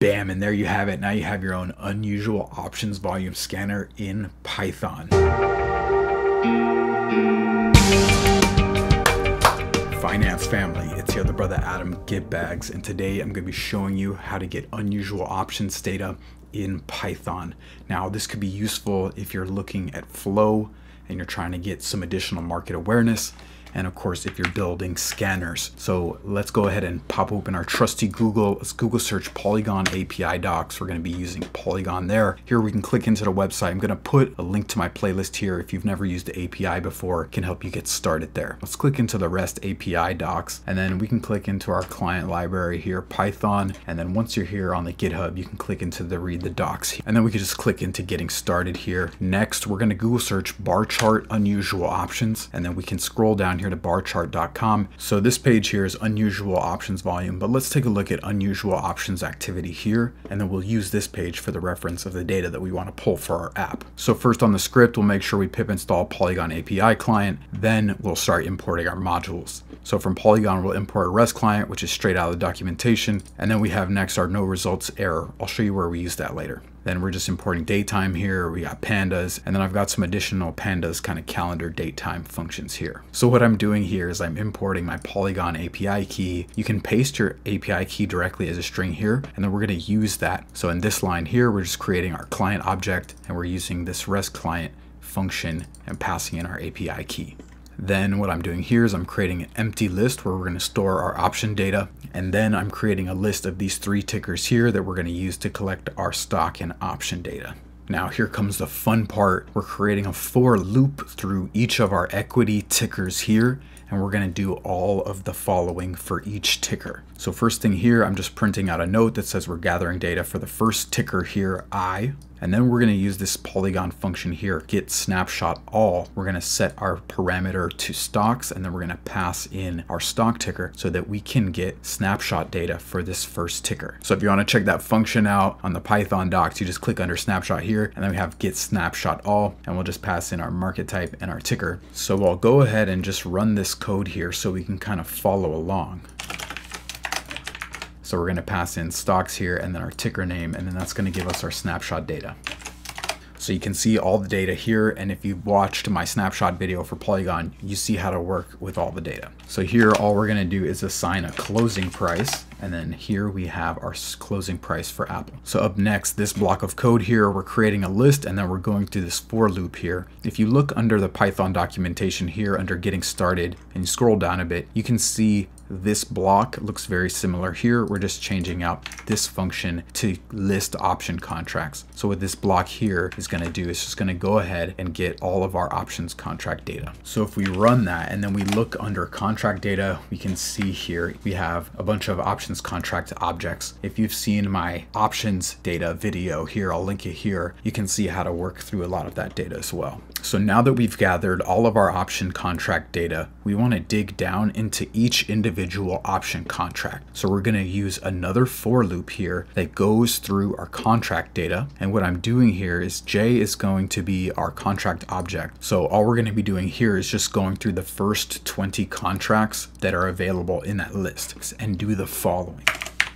Bam, and there you have it. Now you have your own unusual options volume scanner in Python. Finance family, it's your other brother Adam Getbags, and today I'm going to be showing you how to get unusual options data in Python. Now this could be useful if you're looking at flow and you're trying to get some additional market awareness, and of course if you're building scanners. So let's go ahead and pop open our trusty Google. Let's Google search Polygon API docs. We're going to be using Polygon there. Here we can click into the website. I'm going to put a link to my playlist here if you've never used the API before. It can help you get started there. Let's click into the REST API docs, and then we can click into our client library here, Python, and then once you're here on the GitHub you can click into the read the docs here. And then we can just click into getting started here. Next we're going to Google search bar chart unusual options, and then we can scroll down here to barchart.com. So this page here is unusual options volume, but let's take a look at unusual options activity here, and then we'll use this page for the reference of the data that we want to pull for our app. So first on the script, we'll make sure we pip install Polygon API client, then we'll start importing our modules. So from Polygon, we'll import our REST client, which is straight out of the documentation, and then we have next our no results error. I'll show you where we use that later. Then we're just importing datetime here. We got pandas, and then I've got some additional pandas kind of calendar datetime functions here. So what I'm doing here is I'm importing my Polygon API key. You can paste your API key directly as a string here, and then we're going to use that. So in this line here, we're just creating our client object, and we're using this REST client function and passing in our API key. Then what I'm doing here is I'm creating an empty list where we're going to store our option data. And then I'm creating a list of these three tickers here that we're going to use to collect our stock and option data. Now here comes the fun part. We're creating a for loop through each of our equity tickers here, and we're going to do all of the following for each ticker. So first thing here, I'm just printing out a note that says we're gathering data for the first ticker here, I. And then we're going to use this Polygon function here, get snapshot all. We're going to set our parameter to stocks, and then we're going to pass in our stock ticker so that we can get snapshot data for this first ticker. So if you want to check that function out on the Python docs, you just click under snapshot here, and then we have get snapshot all, and we'll just pass in our market type and our ticker. So I'll go ahead and just run this code here so we can kind of follow along. So we're going to pass in stocks here and then our ticker name, and then that's going to give us our snapshot data. So you can see all the data here, and if you've watched my snapshot video for Polygon, you see how to work with all the data. So here all we're going to do is assign a closing price, and then here we have our closing price for Apple. So up next, this block of code here, we're creating a list, and then we're going through this for loop here. If you look under the Python documentation here under getting started and you scroll down a bit, you can see this block looks very similar here. We're just changing out this function to list option contracts. So what this block here is going to do is just going to go ahead and get all of our options contract data. So if we run that and then we look under contract data, we can see here we have a bunch of options contract objects. If you've seen my options data video here, I'll link it here, you can see how to work through a lot of that data as well. So now that we've gathered all of our option contract data, we want to dig down into each individual option contract. So we're going to use another for loop here that goes through our contract data. And what I'm doing here is J is going to be our contract object. So all we're going to be doing here is just going through the first 20 contracts that are available in that list and do the following.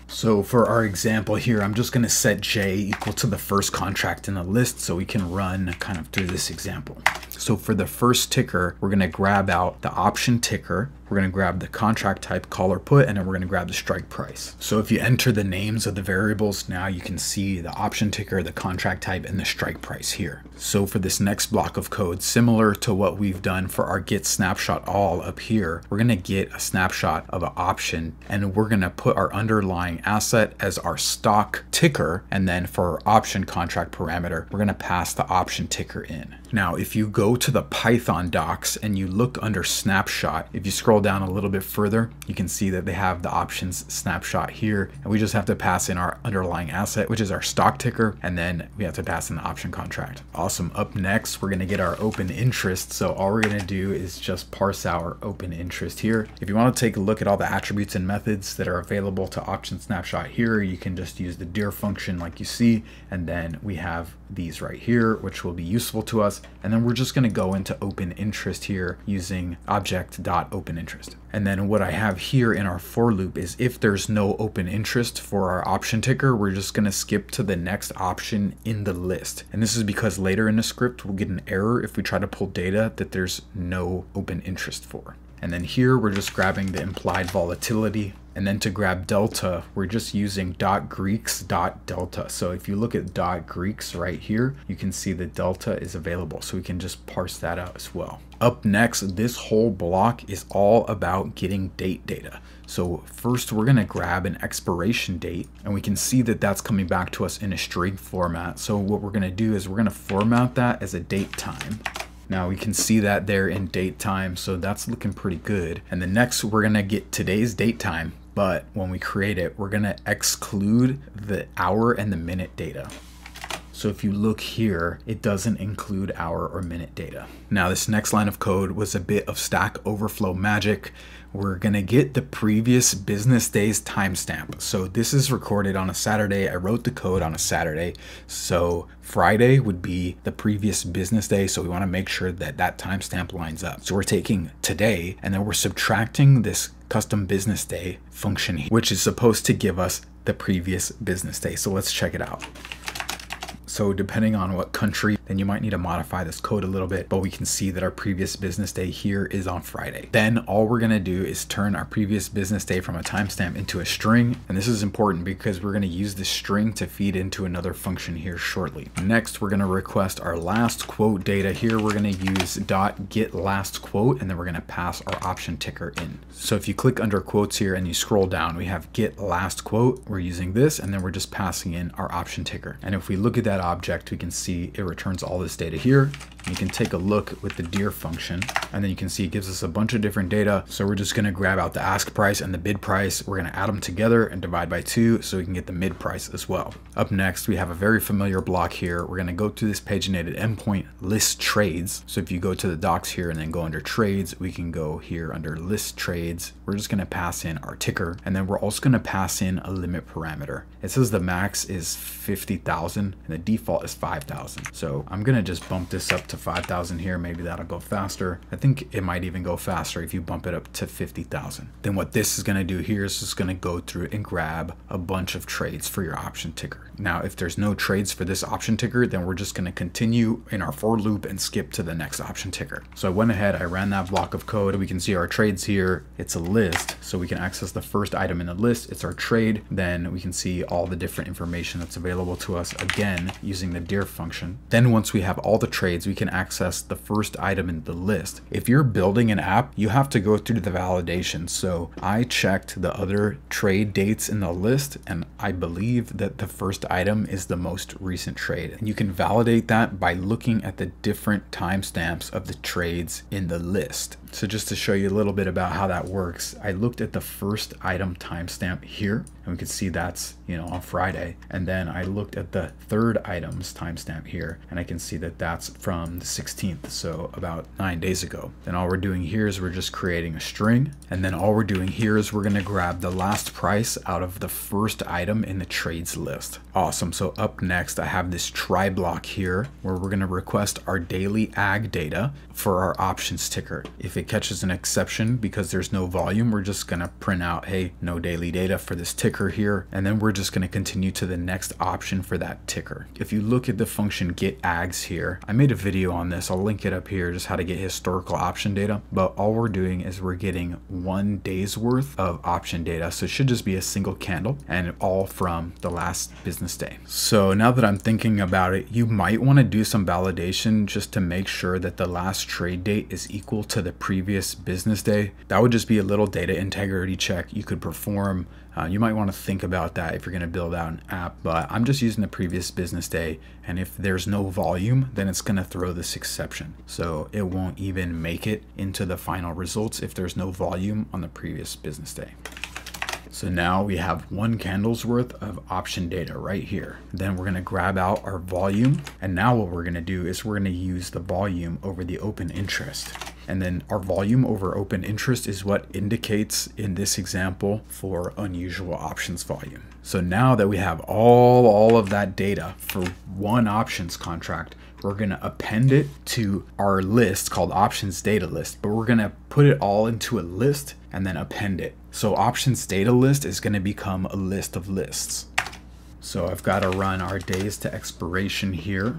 So for our example here, I'm just going to set J equal to the first contract in the list so we can run kind of through this example. So for the first ticker, we're going to grab out the option ticker. We're going to grab the contract type call or put, and then we're going to grab the strike price. So if you enter the names of the variables, now you can see the option ticker, the contract type, and the strike price here. So for this next block of code, similar to what we've done for our get snapshot all up here, we're going to get a snapshot of an option, and we're going to put our underlying asset as our stock ticker, and then for our option contract parameter, we're going to pass the option ticker in. Now if you go to the Python docs and you look under snapshot, if you scroll down a little bit further, you can see that they have the options snapshot here, and we just have to pass in our underlying asset, which is our stock ticker, and then we have to pass in the option contract. Awesome. Up next, we're going to get our open interest. So all we're going to do is just parse our open interest here. If you want to take a look at all the attributes and methods that are available to option snapshot here, you can just use the dir function like you see, and then we have these right here, which will be useful to us. And then we're just going going to go into open interest here using object.openInterest. And then what I have here in our for loop is if there's no open interest for our option ticker, we're just going to skip to the next option in the list. And this is because later in the script, we'll get an error if we try to pull data that there's no open interest for. And then here, we're just grabbing the implied volatility. And then to grab delta, we're just using .greeks.delta. So if you look at .greeks right here, you can see the delta is available. So we can just parse that out as well. Up next, this whole block is all about getting date data. So first we're gonna grab an expiration date, and we can see that that's coming back to us in a string format. So what we're gonna do is we're gonna format that as a date time. Now we can see that there in date time, so that's looking pretty good. And the next, we're gonna get today's date time, but when we create it, we're gonna exclude the hour and the minute data. So if you look here, it doesn't include hour or minute data. Now this next line of code was a bit of Stack Overflow magic. We're gonna get the previous business day's timestamp. So this is recorded on a Saturday. I wrote the code on a Saturday. So Friday would be the previous business day. So we wanna make sure that that timestamp lines up. So we're taking today, and then we're subtracting this custom business day function, which is supposed to give us the previous business day. So let's check it out. So depending on what country, then you might need to modify this code a little bit, but we can see that our previous business day here is on Friday. Then all we're gonna do is turn our previous business day from a timestamp into a string. And this is important because we're gonna use this string to feed into another function here shortly. Next, we're gonna request our last quote data here. We're gonna use .getLastQuote, and then we're gonna pass our option ticker in. So if you click under quotes here and you scroll down, we have getLastQuote. We're using this, and then we're just passing in our option ticker. And if we look at that object, we can see it returns all this data here. You can take a look with the dir function, and then you can see it gives us a bunch of different data. So we're just going to grab out the ask price and the bid price. We're going to add them together and divide by 2 so we can get the mid price as well. Up next, we have a very familiar block here. We're going to go to this paginated endpoint, list trades. So if you go to the docs here and then go under trades, we can go here under list trades. We're just going to pass in our ticker, and then we're also going to pass in a limit parameter. It says the max is 50,000 and the default is 5,000. So I'm going to just bump this up to 5,000 here. Maybe that'll go faster. I think it might even go faster if you bump it up to 50,000. Then what this is going to do here is just going to go through and grab a bunch of trades for your option ticker. Now, if there's no trades for this option ticker, then we're just going to continue in our for loop and skip to the next option ticker. So I went ahead, I ran that block of code. We can see our trades here. It's a list, so we can access the first item in the list. It's our trade. Then we can see all the different information that's available to us, again, using the dir function. Then once we have all the trades, we can access the first item in the list. If you're building an app, you have to go through the validation. So I checked the other trade dates in the list, and I believe that the first item is the most recent trade. And you can validate that by looking at the different timestamps of the trades in the list. So just to show you a little bit about how that works, I looked at the first item timestamp here, and we can see that's, you know, on Friday. And then I looked at the third item's timestamp here, and I can see that that's from the 16th, so about 9 days ago. Then all we're doing here is we're just creating a string, and then all we're doing here is we're going to grab the last price out of the first item in the trades list. Awesome. So up next, I have this try block here where we're going to request our daily ag data for our options ticker. If it catches an exception because there's no volume, we're just going to print out, hey, no daily data for this ticker here, and then we're just going to continue to the next option for that ticker. If you look at the function get ags here, I made a video on this, I'll link it up here, just how to get historical option data, but all we're doing is we're getting 1 day's worth of option data. So it should just be a single candle, and all from the last business day. So now that I'm thinking about it, you might want to do some validation just to make sure that the last trade date is equal to the previous business day. That would just be a little data integrity check you could perform. You might want to think about that if you're going to build out an app, but I'm just using the previous business day. And if there's no volume, then it's going to throw this exception. So it won't even make it into the final results if there's no volume on the previous business day. So now we have 1 candle's worth of option data right here. Then we're gonna grab out our volume. And now what we're gonna do is we're gonna use the volume over the open interest. And then our volume over open interest is what indicates in this example for unusual options volume. So now that we have all of that data for one options contract, We're gonna append it to our list called options data list, but we're gonna put it all into a list and then append it. So options data list is gonna become a list of lists. So I've gotta run our days to expiration here.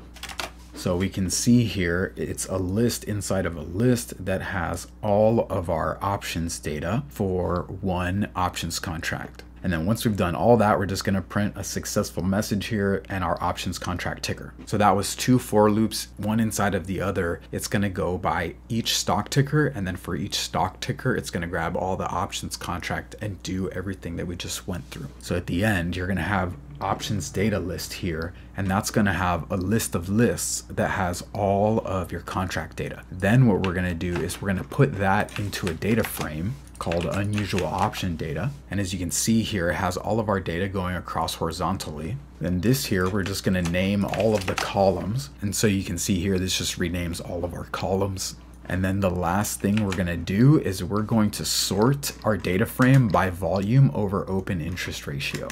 So we can see here, it's a list inside of a list that has all of our options data for one options contract. And then once we've done all that, we're just gonna print a successful message here and our options contract ticker. So that was two for loops, one inside of the other. It's gonna go by each stock ticker, and then for each stock ticker, it's gonna grab all the options contract and do everything that we just went through. So at the end, you're gonna have options data list here, and that's gonna have a list of lists that has all of your contract data. Then what we're gonna do is we're gonna put that into a data frame called unusual option data. And as you can see here, it has all of our data going across horizontally. Then this here, we're just gonna name all of the columns. And so you can see here, this just renames all of our columns. And then the last thing we're gonna do is we're going to sort our data frame by volume over open interest ratio.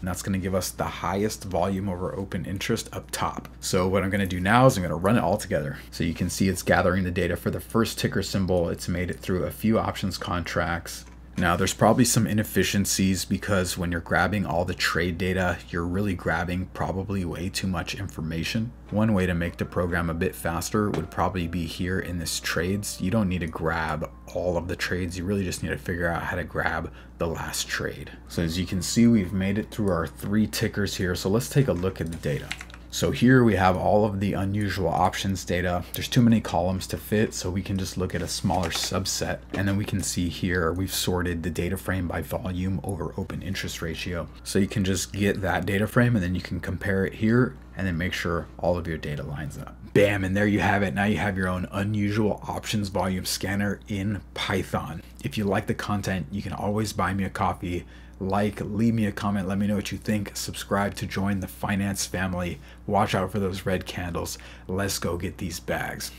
And that's gonna give us the highest volume over open interest up top. So what I'm gonna do now is I'm gonna run it all together. So you can see it's gathering the data for the first ticker symbol. It's made it through a few options contracts. Now there's probably some inefficiencies because when you're grabbing all the trade data, you're really grabbing probably way too much information. One way to make the program a bit faster would probably be here in this trades. You don't need to grab all of the trades. You really just need to figure out how to grab the last trade. So as you can see, we've made it through our three tickers here. So let's take a look at the data. So here we have all of the unusual options data. There's too many columns to fit, so we can just look at a smaller subset. And then we can see here, we've sorted the data frame by volume over open interest ratio. So you can just get that data frame and then you can compare it here and then make sure all of your data lines up. Bam, and there you have it. Now you have your own unusual options volume scanner in Python. If you like the content, you can always buy me a coffee. Like, leave me a comment, let me know what you think, subscribe to join the finance family, watch out for those red candles, let's go get these bags.